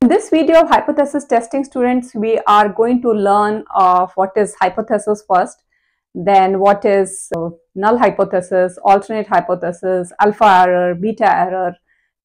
In this video of hypothesis testing, students, we are going to learn of what is hypothesis first, then what is null hypothesis, alternate hypothesis, alpha error, beta error,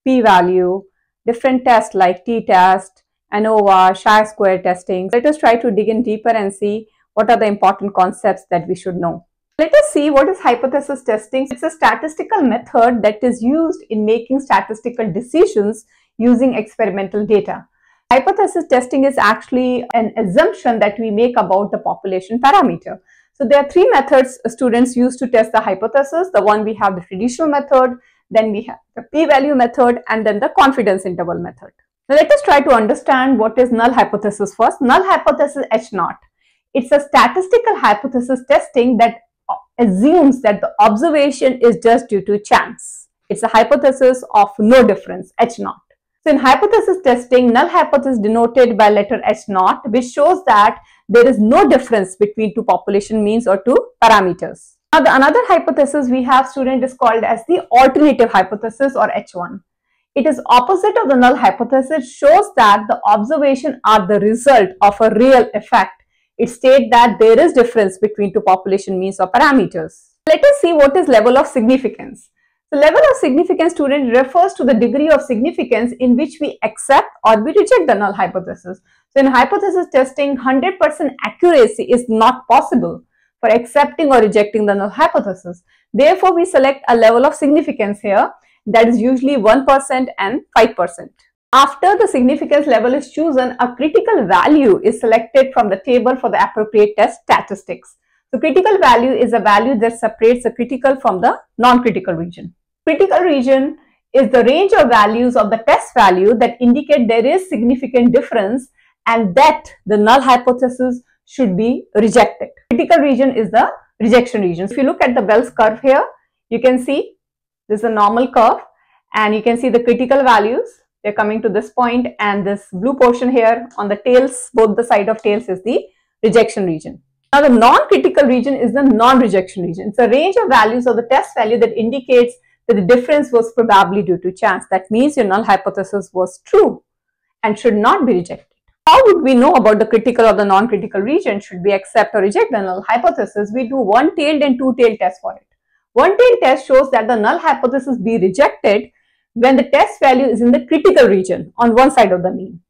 p-value, different tests like t-test, ANOVA, chi-square testing. Let us try to dig in deeper and see what are the important concepts that we should know. Let us see what is hypothesis testing. It's a statistical method that is used in making statistical decisions using experimental data. Hypothesis testing is actually an assumption that we make about the population parameter. So there are three methods students use to test the hypothesis. The one we have the traditional method, then we have the p-value method, and then the confidence interval method. Now let us try to understand what is null hypothesis first. Null hypothesis H0. It's a statistical hypothesis testing that assumes that the observation is just due to chance. It's a hypothesis of no difference, H0. So in hypothesis testing, null hypothesis denoted by letter H0, which shows that there is no difference between two population means or two parameters. Now the another hypothesis we have, student, is called as the alternative hypothesis or H1. It is opposite of the null hypothesis, shows that the observation are the result of a real effect. It states that there is difference between two population means or parameters. Let us see what is level of significance. The level of significance, student, refers to the degree of significance in which we accept or we reject the null hypothesis. So in hypothesis testing, 100% accuracy is not possible for accepting or rejecting the null hypothesis. Therefore, we select a level of significance here that is usually 1% and 5%. After the significance level is chosen, a critical value is selected from the table for the appropriate test statistics. So critical value is a value that separates the critical from the non-critical region. Critical region is the range of values of the test value that indicate there is significant difference and that the null hypothesis should be rejected. Critical region is the rejection region. If you look at the Bell's curve here, you can see this is a normal curve and you can see the critical values. They're coming to this point, and this blue portion here on the tails, both the side of tails, is the rejection region. Now the non-critical region is the non-rejection region. It's a range of values of the test value that indicates that the difference was probably due to chance. That means your null hypothesis was true and should not be rejected. How would we know about the critical or the non-critical region? Should we accept or reject the null hypothesis? We do one-tailed and two-tailed test for it. One-tailed test shows that the null hypothesis be rejected when the test value is in the critical region on one side of the mean.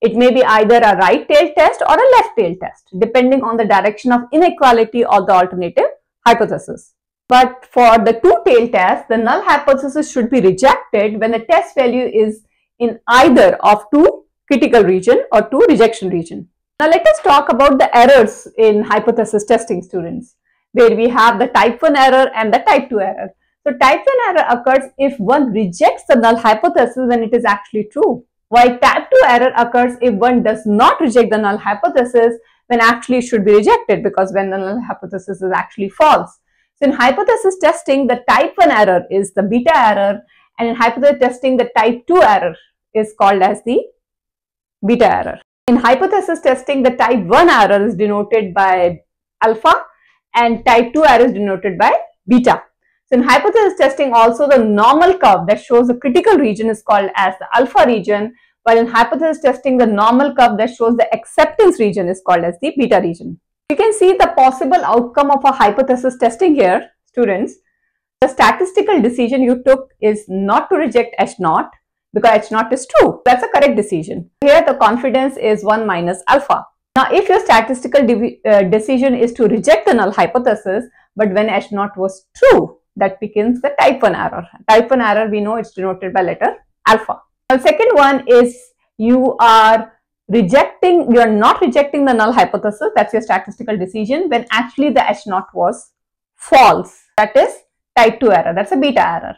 It may be either a right-tailed test or a left-tailed test, depending on the direction of inequality or the alternative hypothesis. But for the two-tailed test, the null hypothesis should be rejected when the test value is in either of two critical region or two rejection region. Now let us talk about the errors in hypothesis testing, students, where we have the type 1 error and the type 2 error. So type 1 error occurs if one rejects the null hypothesis when it is actually true, while type 2 error occurs if one does not reject the null hypothesis when actually it should be rejected, because when the null hypothesis is actually false. So in hypothesis testing, the type 1 error is the beta error, and in hypothesis testing, the type 2 error is called as the beta error. In hypothesis testing, the type 1 error is denoted by alpha and type 2 error is denoted by beta. So in hypothesis testing also, the normal curve that shows the critical region is called as the alpha region, while in hypothesis testing, the normal curve that shows the acceptance region is called as the beta region. You can see the possible outcome of a hypothesis testing here, students. The statistical decision you took is not to reject H0, because H0 is true. That's a correct decision. Here the confidence is 1 minus alpha. Now if your statistical decision is to reject the null hypothesis, but when H0 was true, that becomes the type 1 error. Type 1 error, we know it's denoted by letter alpha. Now second one is you are rejecting, you are not rejecting the null hypothesis, that's your statistical decision, when actually the H0 was false. That is type 2 error, that's a beta error.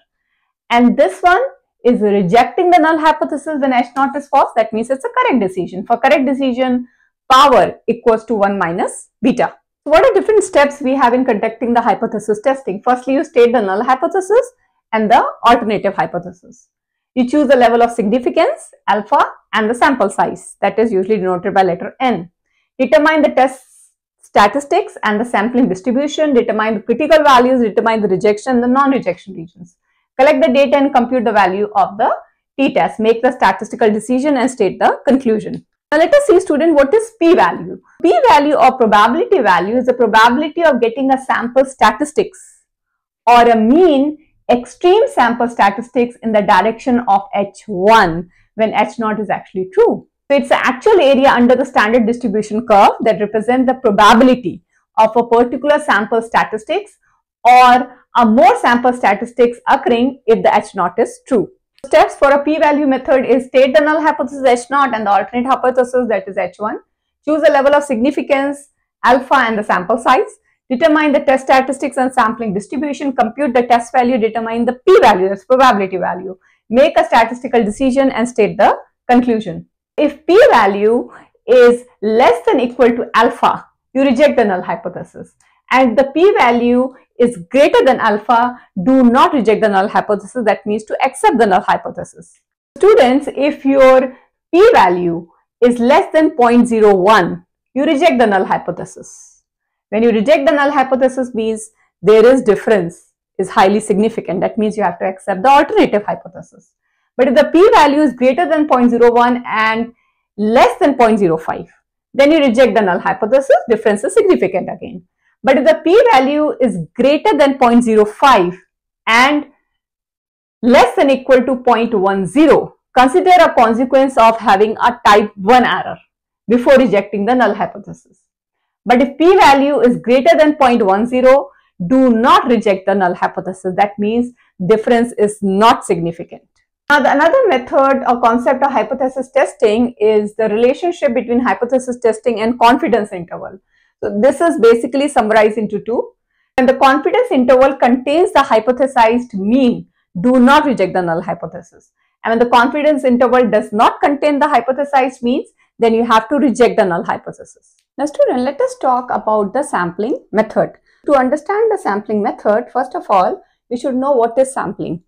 And this one is rejecting the null hypothesis when H0 is false, that means it's a correct decision. For correct decision, power equals to 1 minus beta. So what are different steps we have in conducting the hypothesis testing? Firstly, you state the null hypothesis and the alternative hypothesis. You choose the level of significance, alpha, and the sample size, that is usually denoted by letter N. Determine the test statistics and the sampling distribution, determine the critical values, determine the rejection and the non-rejection regions. Collect the data and compute the value of the t-test, make the statistical decision and state the conclusion. Now let us see, student, what is p-value? P-value or probability value is the probability of getting a sample statistics or a mean extreme sample statistics in the direction of H1 when H0 is actually true. So it's the actual area under the standard distribution curve that represents the probability of a particular sample statistics or a more sample statistics occurring if the H0 is true. Steps for a p-value method is state the null hypothesis H0 and the alternate hypothesis, that is H1. Choose the level of significance alpha and the sample size. Determine the test statistics and sampling distribution. Compute the test value. Determine the p-value, that's probability value. Make a statistical decision and state the conclusion. If p-value is less than equal to alpha, you reject the null hypothesis. And the p-value is greater than alpha, do not reject the null hypothesis. That means to accept the null hypothesis. Students, if your p-value is less than 0.01, you reject the null hypothesis. When you reject the null hypothesis means there is difference, is highly significant. That means you have to accept the alternative hypothesis. But if the p-value is greater than 0.01 and less than 0.05, then you reject the null hypothesis, difference is significant again. But if the p-value is greater than 0.05 and less than equal to 0.10, consider a consequence of having a type 1 error before rejecting the null hypothesis. But if p-value is greater than 0.10, do not reject the null hypothesis. That means difference is not significant. Now, another method or concept of hypothesis testing is the relationship between hypothesis testing and confidence interval. So, this is basically summarized into two. And the confidence interval contains the hypothesized mean. Do not reject the null hypothesis. And when the confidence interval does not contain the hypothesized means, then you have to reject the null hypothesis. Now, student, let us talk about the sampling method. To understand the sampling method, first of all, we should know what is sampling.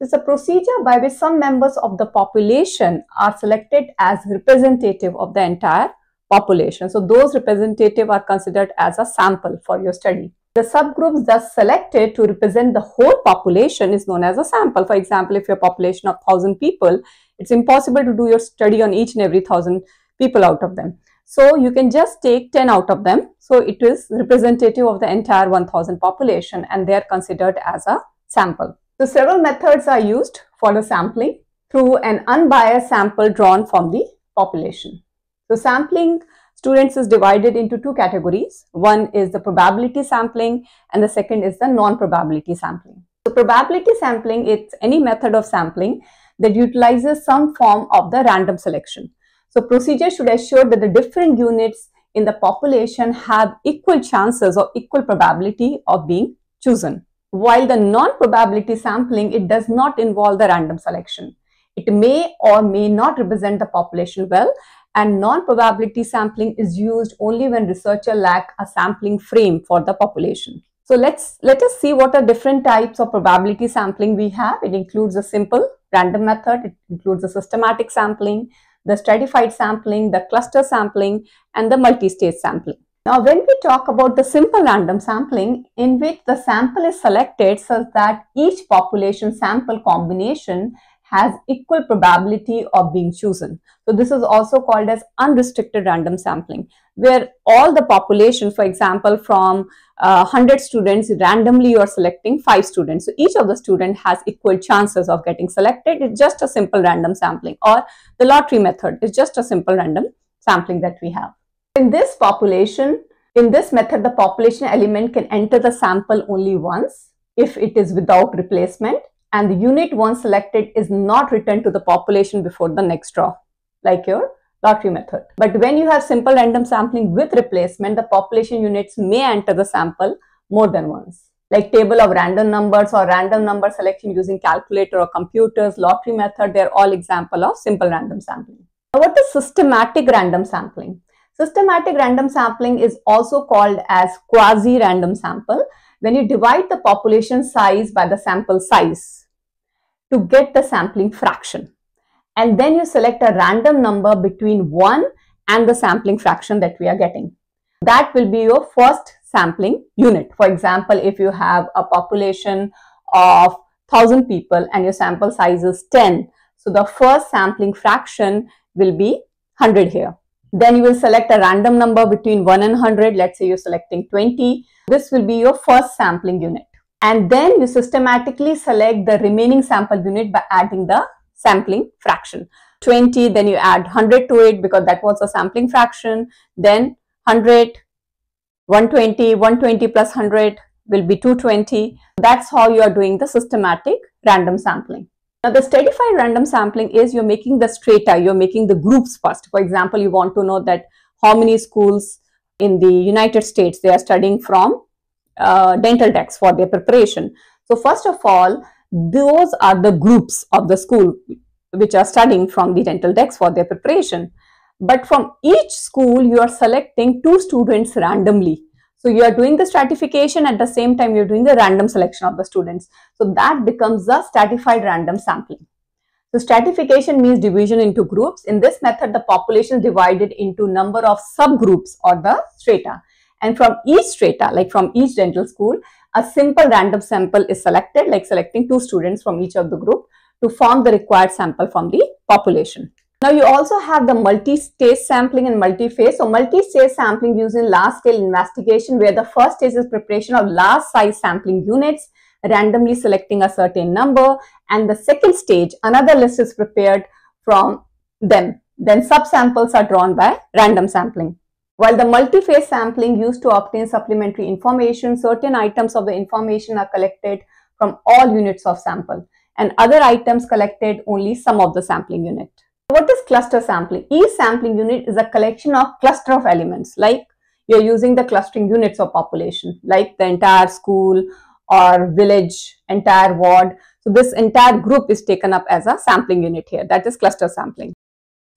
It's a procedure by which some members of the population are selected as representative of the entire population. So, those representative are considered as a sample for your study. The subgroups thus selected to represent the whole population is known as a sample. For example, if your population of 1,000 people, it's impossible to do your study on each and every 1,000 people out of them. So, you can just take 10 out of them. So, it is representative of the entire 1,000 population and they are considered as a sample. So, several methods are used for the sampling through an unbiased sample drawn from the population. So, sampling, students, is divided into two categories. One is the probability sampling and the second is the non-probability sampling. So, probability sampling is any method of sampling that utilizes some form of the random selection. So, procedure should assure that the different units in the population have equal chances or equal probability of being chosen. While the non-probability sampling, it does not involve the random selection. It may or may not represent the population well, and non-probability sampling is used only when researchers lack a sampling frame for the population. So let us see what are different types of probability sampling we have. It includes a simple random method, it includes a systematic sampling, the stratified sampling, the cluster sampling, and the multi-stage sampling. Now, when we talk about the simple random sampling, in which the sample is selected such that each population sample combination has equal probability of being chosen. So, this is also called as unrestricted random sampling, where all the population, for example, from 100 students, randomly you are selecting 5 students. So, each of the student has equal chances of getting selected. It's just a simple random sampling, or the lottery method is just a simple random sampling that we have. In this method, the population element can enter the sample only once if it is without replacement, and the unit once selected is not returned to the population before the next draw, like your lottery method. But when you have simple random sampling with replacement, the population units may enter the sample more than once, like table of random numbers or random number selection using calculator or computers, lottery method, they are all examples of simple random sampling. Now, what is systematic random sampling? Systematic random sampling is also called as quasi-random sample, when you divide the population size by the sample size to get the sampling fraction. And then you select a random number between 1 and the sampling fraction that we are getting. That will be your first sampling unit. For example, if you have a population of 1,000 people and your sample size is 10, So the first sampling fraction will be 100 here. Then you will select a random number between 1 and 100. Let's say you're selecting 20. This will be your first sampling unit. And then you systematically select the remaining sample unit by adding the sampling fraction. 20, then you add 100 to it because that was a sampling fraction. Then 100, 120, 120 plus 100 will be 220. That's how you are doing the systematic random sampling. Now, the stratified random sampling is you're making the strata, you're making the groups first. For example, you want to know that how many schools in the United States they are studying from dental techs for their preparation. So first of all, those are the groups of the school which are studying from the dental techs for their preparation. But from each school, you are selecting 2 students randomly. So you are doing the stratification at the same time you're doing the random selection of the students. So that becomes the stratified random sampling. So stratification means division into groups. In this method, the population is divided into number of subgroups or the strata. And from each strata, like from each dental school, a simple random sample is selected, like selecting 2 students from each of the group to form the required sample from the population. Now, you also have the multi-stage sampling and multi-phase. So, multi-stage sampling used in large-scale investigation where the first stage is preparation of large-size sampling units, randomly selecting a certain number, and the second stage, another list is prepared from them. Then, subsamples are drawn by random sampling. While the multi-phase sampling used to obtain supplementary information, certain items of the information are collected from all units of sample, and other items collected only some of the sampling unit. What is cluster sampling? Each sampling unit is a collection of cluster of elements, like you're using the clustering units of population, like the entire school or village, entire ward. So this entire group is taken up as a sampling unit here. That is cluster sampling.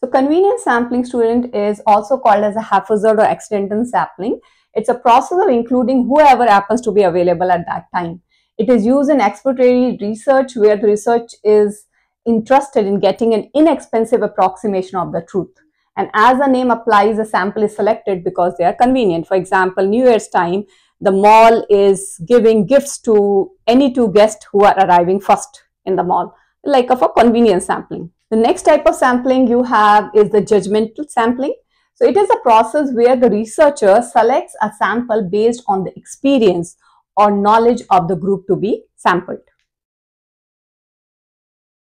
So convenience sampling student is also called as a haphazard or accidental sampling. It's a process of including whoever happens to be available at that time. It is used in exploratory research where the research is interested in getting an inexpensive approximation of the truth. And as the name applies, a sample is selected because they are convenient. For example, New Year's time, the mall is giving gifts to any 2 guests who are arriving first in the mall, like of a convenience sampling. The next type of sampling you have is the judgmental sampling. So it is a process where the researcher selects a sample based on the experience or knowledge of the group to be sampled.